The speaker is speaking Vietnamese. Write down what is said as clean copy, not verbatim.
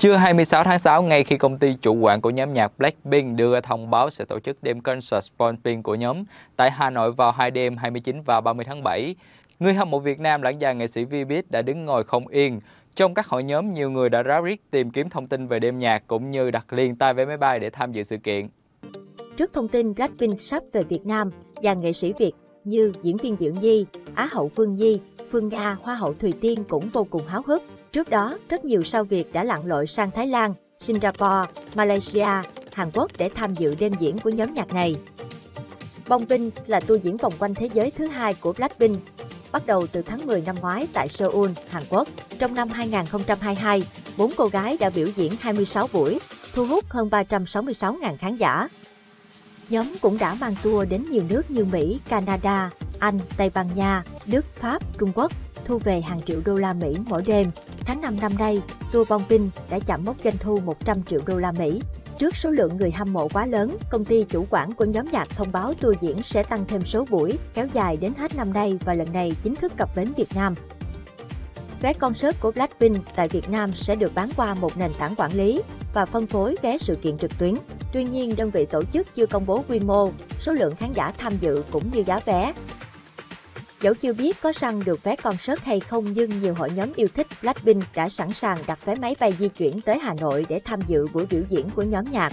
Trưa 26 tháng 6, ngay khi công ty chủ quản của nhóm nhạc Blackpink đưa ra thông báo sẽ tổ chức đêm concert Born Pink của nhóm tại Hà Nội vào hai đêm 29 và 30 tháng 7, người hâm mộ Việt Nam lẫn dàn nghệ sĩ Vbiz đã đứng ngồi không yên. Trong các hội nhóm, nhiều người đã ráo riết tìm kiếm thông tin về đêm nhạc cũng như đặt liền tay vé máy bay để tham dự sự kiện. Trước thông tin Blackpink sắp về Việt Nam, dàn nghệ sĩ Việt như diễn viên Diệu Nhi, Á hậu Phương Nhi, Phương Nga, Hoa hậu Thùy Tiên cũng vô cùng háo hức. Trước đó, rất nhiều sao Việt đã lặn lội sang Thái Lan, Singapore, Malaysia, Hàn Quốc để tham dự đêm diễn của nhóm nhạc này. Bong Binh là tour diễn vòng quanh thế giới thứ hai của Blackpink, bắt đầu từ tháng 10 năm ngoái tại Seoul, Hàn Quốc. Trong năm 2022, 4 cô gái đã biểu diễn 26 buổi, thu hút hơn 366.000 khán giả. Nhóm cũng đã mang tour đến nhiều nước như Mỹ, Canada, Anh, Tây Ban Nha, Đức, Pháp, Trung Quốc, thu về hàng triệu đô la Mỹ mỗi đêm. Tháng 5 năm nay, tour Born Pink đã chạm mốc doanh thu 100 triệu đô la Mỹ. Trước số lượng người hâm mộ quá lớn, công ty chủ quản của nhóm nhạc thông báo tour diễn sẽ tăng thêm số buổi, kéo dài đến hết năm nay và lần này chính thức cập bến Việt Nam. Vé concert của Blackpink tại Việt Nam sẽ được bán qua một nền tảng quản lý và phân phối vé sự kiện trực tuyến. Tuy nhiên, đơn vị tổ chức chưa công bố quy mô, số lượng khán giả tham dự cũng như giá vé. Dẫu chưa biết có săn được vé concert hay không nhưng nhiều hội nhóm yêu thích Blackpink đã sẵn sàng đặt vé máy bay di chuyển tới Hà Nội để tham dự buổi biểu diễn của nhóm nhạc.